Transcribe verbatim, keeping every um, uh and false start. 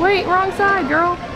Wait, wrong side, girl.